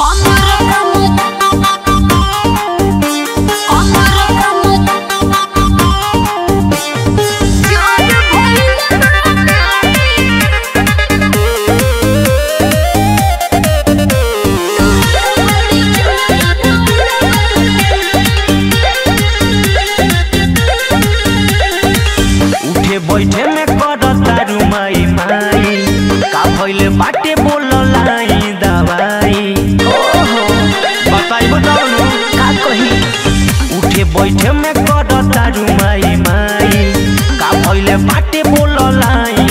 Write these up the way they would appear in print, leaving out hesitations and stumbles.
बैठे में करतारू माई माई का भइले बाटे बोललाई दवाई ओहो बताई बताओ का कही उठे बैठे में करतारू माई माई का भइले बाटे बोललाई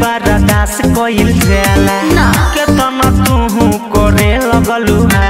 बारा दास कोइल जाला के तू करे लगलू।